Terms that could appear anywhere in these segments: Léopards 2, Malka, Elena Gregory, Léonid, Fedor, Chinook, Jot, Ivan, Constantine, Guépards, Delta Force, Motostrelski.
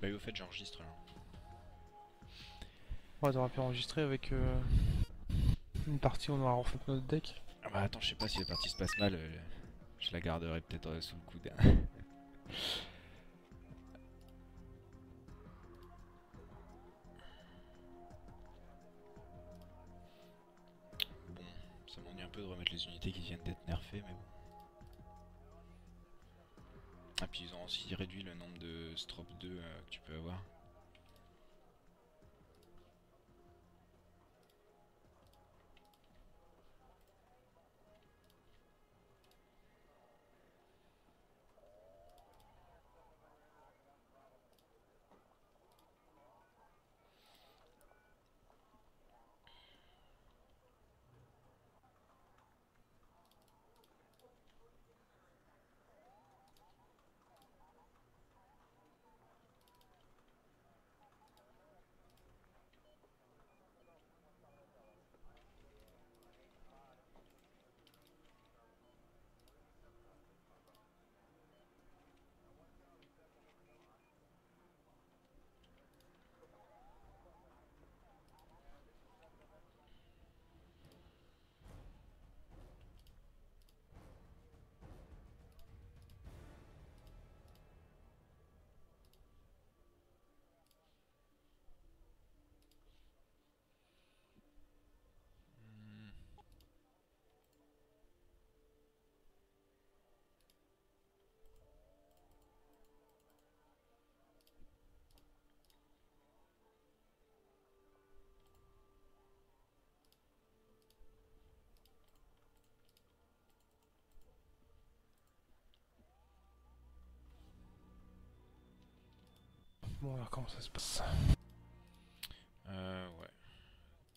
Bah oui, au fait, j'enregistre là. Ouais, t'aurais pu enregistrer avec une partie où on aura refait notre deck. Ah bah attends, je sais pas si la partie se passe mal, je la garderai peut-être sous le coude. Bon, ça m'ennuie un peu de remettre les unités qui viennent d'être nerfées, mais bon. Ah puis ils ont aussi réduit le nombre de strop 2 que tu peux avoir. Bon alors comment ça se passe? Ouais.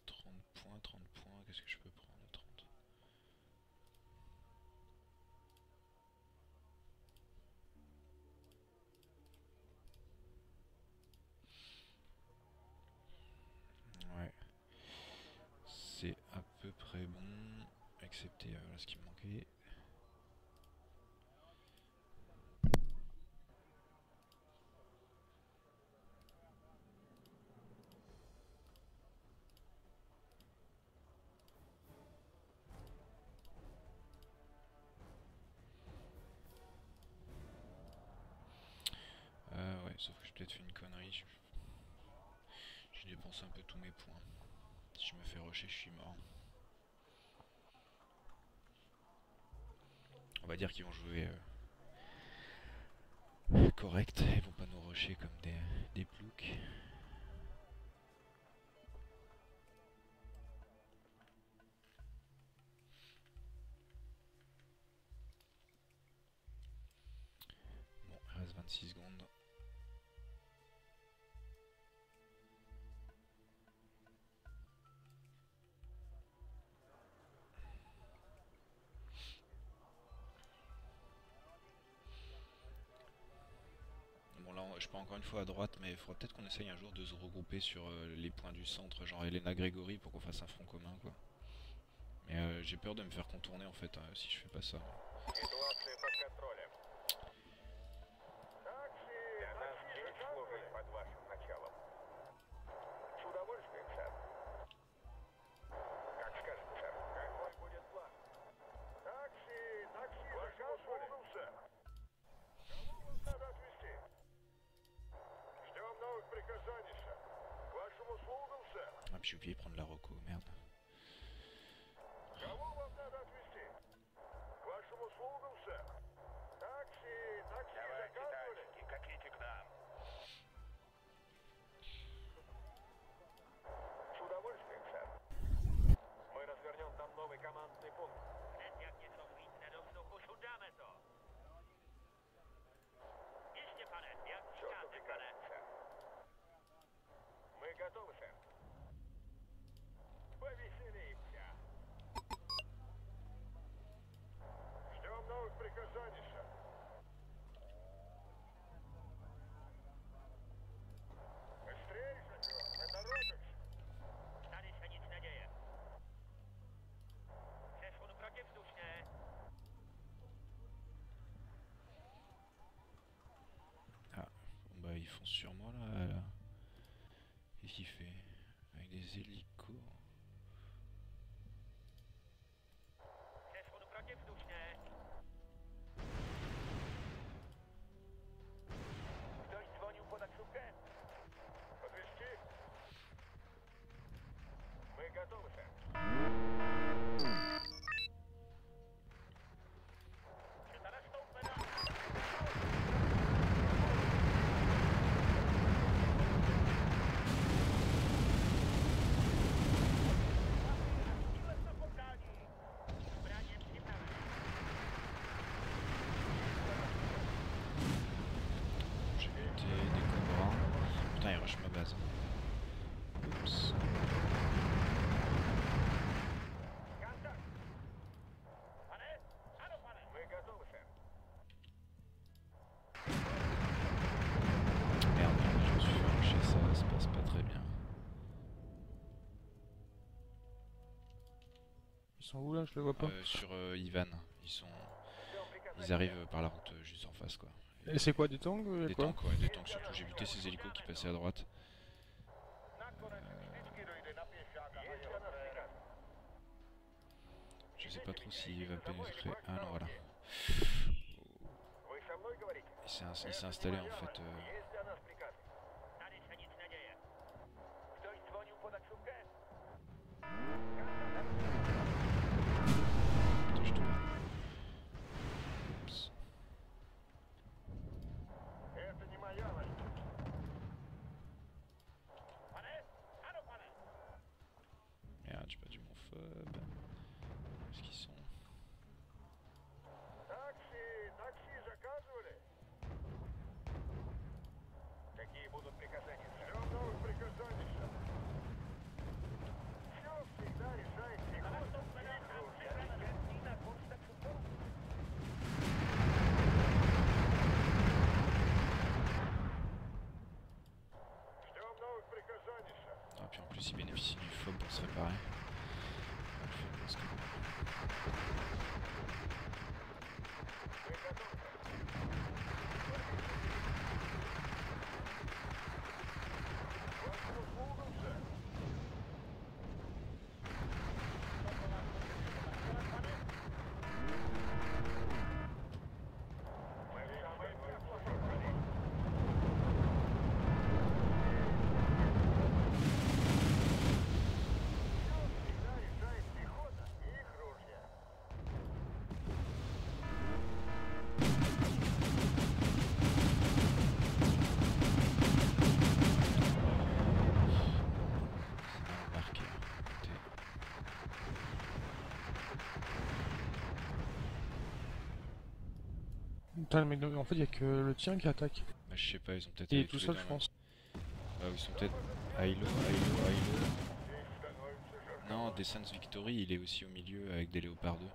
30 points, qu'est-ce que je peux prendre à 30? Ouais. C'est à peu près bon, excepté ce qui me manquait. Sauf que j'ai peut-être fait une connerie, j'ai dépensé un peu tous mes points. Si je me fais rusher, je suis mort. On va dire qu'ils vont jouer correct, ils vont pas nous rusher comme des ploucs. Bon, il reste 26 secondes. Je pars encore une fois à droite, mais il faudra peut-être qu'on essaye un jour de se regrouper sur les points du centre, genre Elena Gregory, pour qu'on fasse un front commun, quoi. Mais j'ai peur de me faire contourner, en fait, hein, si je fais pas ça. J'ai oublié de prendre la reco, merde. fonce sur moi là, Qu'est-ce qu'il fait? Avec des hélicos. Où là, je le vois pas. Sur Ivan, ils arrivent par la route juste en face quoi. Et c'est quoi, des tanks? Des tanks, ouais, des tanks surtout. J'ai buté ces hélicos qui passaient à droite. Je sais pas trop s'il va pénétrer. Ah non, voilà. Il s'est installé en fait. Putain, mais en fait, il n'y a que le tien qui attaque. Bah, je sais pas, ils ont peut-être. Il est tout seul, je pense. Ah, ils sont peut-être. Hilo. Non, Descend's Victory, il est aussi au milieu avec des Léopards 2.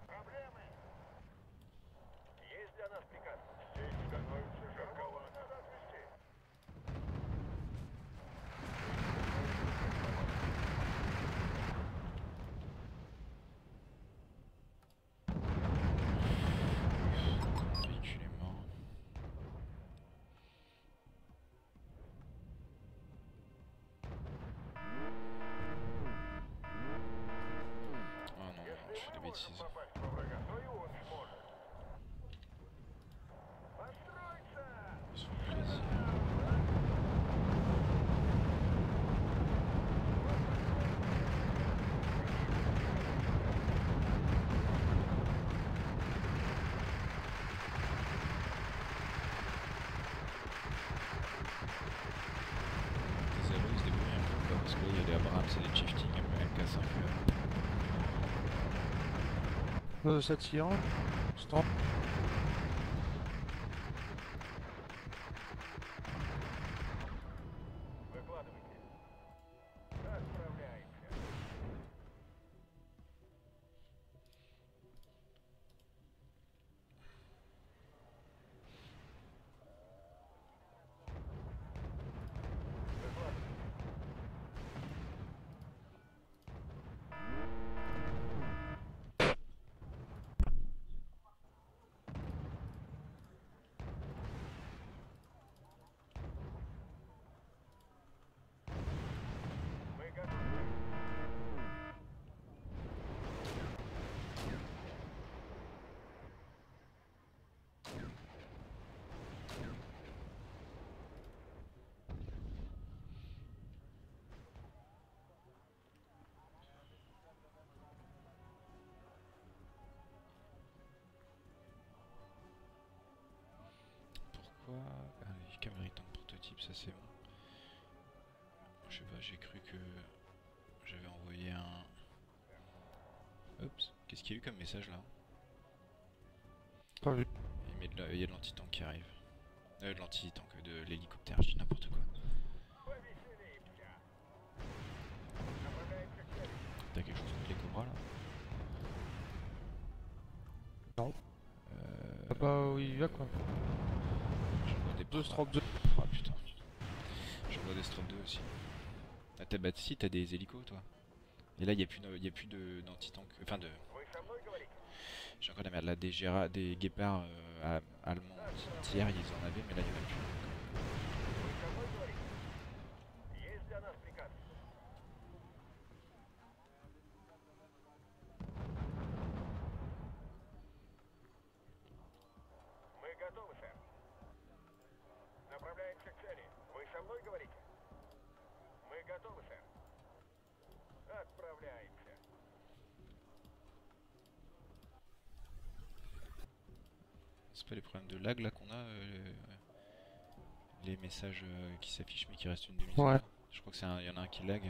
Ça tire, stop. le type, ça c'est bon. Je sais pas, j'ai cru que j'avais envoyé un... Oups, qu'est-ce qu'il y a eu comme message là? Pas vu. Il y a de l'anti-tank qui arrive. De l'anti-tank, de l'hélicoptère, je dis n'importe quoi. T'as quelque chose contre les Cobras là? Non. Ah bah oui, il va quoi. J'envoie des deux strop 2. Ah putain. J'envoie des strop 2 aussi. Ah t'as bah si t'as des hélicos toi. Et là il n'y a plus d'anti-tank. Enfin de. J'ai encore de la merde là, des guépards allemands tiers, ils en avaient, mais là il n'y en a plus. C'est pas les problèmes de lag là qu'on a, les messages qui s'affichent mais qui restent une demi-seconde. Ouais. Je crois que il y en a un qui lag.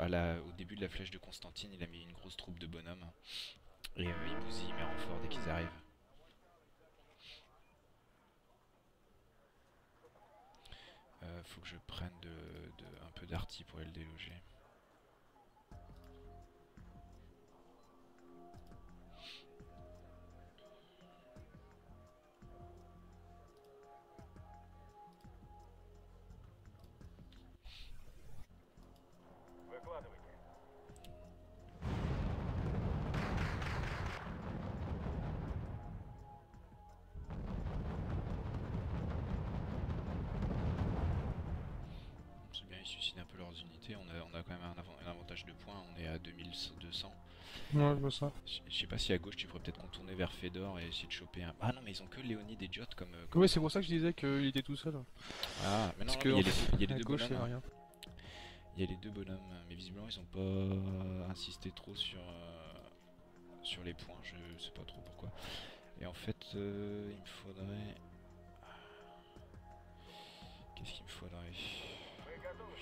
Au début de la flèche de Constantine, il a mis une grosse troupe de bonhommes et il bousille mes renforts dès qu'ils arrivent. Faut que je prenne un peu d'arty pour aller le déloger. On a quand même un avantage de points, on est à 2200. Ouais, je vois ça. Je sais pas si à gauche tu pourrais peut-être contourner vers Fedor et essayer de choper un... Ah non, mais ils ont que Léonid et Jot comme... Oui, c'est pour ça que je disais qu'il était tout seul. Ah, mais non, parce non, il y a les deux gauche, bonhommes. Rien. Il y a les deux bonhommes, mais visiblement ils ont pas insisté trop sur les points, je sais pas trop pourquoi. Et en fait, il me faudrait... Qu'est-ce qu'il me faudrait? Je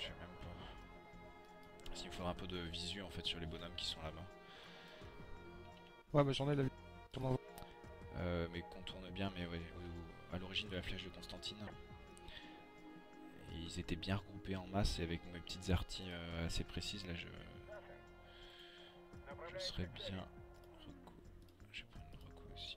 sais même pas. Il me faudra un peu de visu en fait sur les bonhommes qui sont là-bas. Ouais, bah j'en ai la visu. Mais contourne bien, mais ouais, à l'origine de la flèche de Constantine. Ils étaient bien regroupés en masse et avec mes petites arties assez précises, là je serais bien reco. Je vais prendre une reco aussi.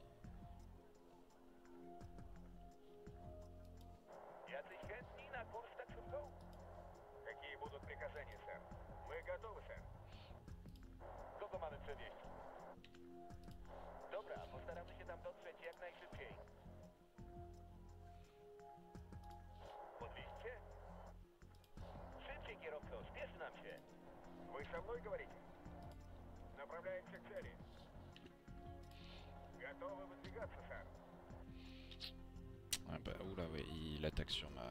Ah bah oula ouais, il attaque sur mon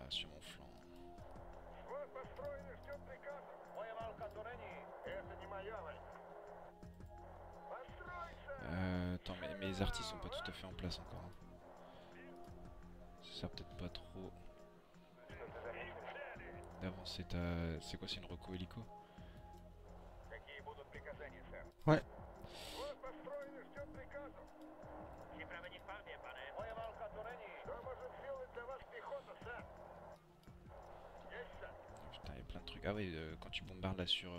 flanc. Attends, mais mes artistes sont pas tout à fait en place encore. Hein. Ça sert peut-être pas trop d'avancer. C'est quoi, c'est une reco hélico? Ouais. Putain, il y a plein de trucs. Ah ouais, quand tu bombardes là sur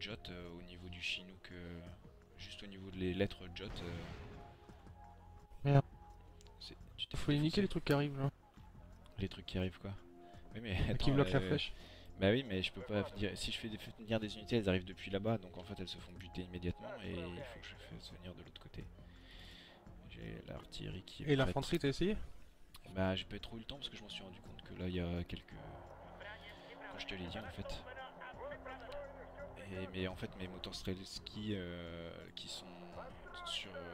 Jot, au niveau du Chinook, juste au niveau des lettres Jot. Merde. Faut les niquer les trucs qui arrivent là. Les trucs qui arrivent quoi? Oui, mais attends, qui bloque la flèche. Bah oui, mais je peux pas dire. Si je fais venir des unités, elles arrivent depuis là-bas, donc en fait elles se font buter immédiatement et il faut que je fasse venir de l'autre côté. J'ai l'artillerie qui est. Et l'infanterie, t'as essayé? Bah j'ai pas trop eu le temps parce que je m'en suis rendu compte que là il y a quelques... Quand je te l'ai dit en fait. mais en fait mes Motostrelski qui sont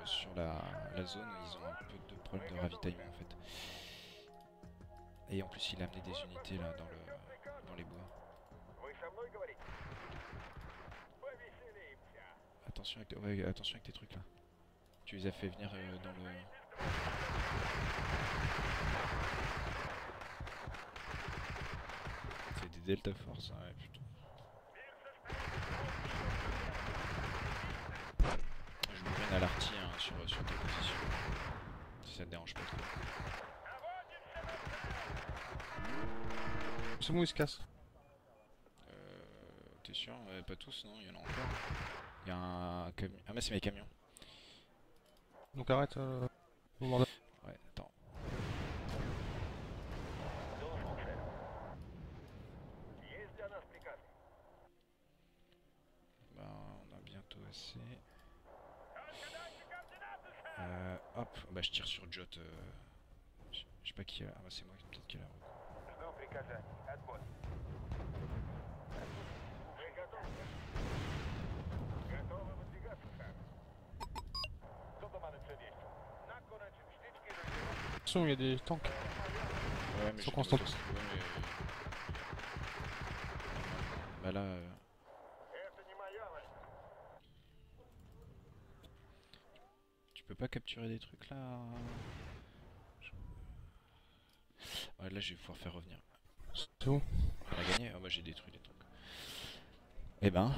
sur la zone, ils ont un peu de problème de ravitaillement en fait. Et en plus il a amené des unités là dans les bois. Attention avec, ouais, attention avec tes trucs là. Tu les as fait venir dans le... C'est des Delta Force, hein, ouais, putain. Je me mène à l'arty hein, sur tes positions. Si ça te dérange pas trop. C'est bon, ils se cassent. T'es sûr? Pas tous, non, il y en a encore. Il y a un camion. Ah, mais c'est mes camions. Donc arrête. Ouais, attends. Bah, on a bientôt assez. Hop, bah je tire sur Jot. Je sais pas qui a. Ah, bah c'est moi peut-être qui a la roue. Il y a des tanks. Ouais, mais sur Constantine. Bah là. Tu peux pas capturer des trucs là. Ouais, là, je vais pouvoir faire revenir. C'est où? On a gagné. Ah, bah j'ai détruit des trucs. Eh ben,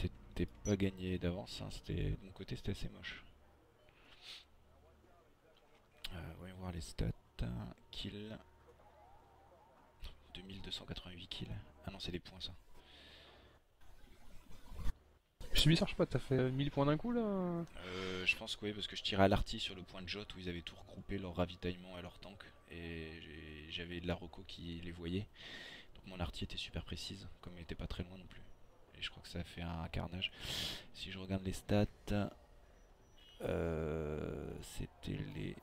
c'était pas gagné d'avance. Hein. C'était de mon côté, c'était assez moche. Voyons voir les stats. Kill 2288 kills. Ah non, c'est des points ça. C'est bizarre, je sais pas, t'as fait 1000 points d'un coup là? Je pense que oui, parce que je tirais à l'arty sur le point de Jot où ils avaient tout regroupé leur ravitaillement et leur tank. Et j'avais de la reco qui les voyait. Donc mon arty était super précise, comme il n'était pas très loin non plus. Et je crois que ça a fait un carnage. Si je regarde les stats, c'était les.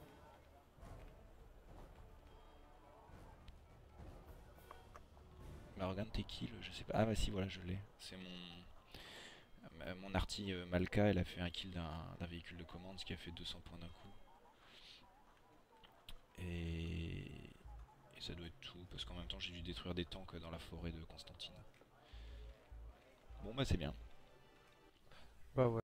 Bah regarde tes kills, je sais pas. Ah bah si voilà je l'ai. C'est mon arty Malka, elle a fait un kill d'un véhicule de commande, ce qui a fait 200 points d'un coup. Et ça doit être tout, parce qu'en même temps j'ai dû détruire des tanks dans la forêt de Constantine. Bon bah c'est bien. Bah ouais.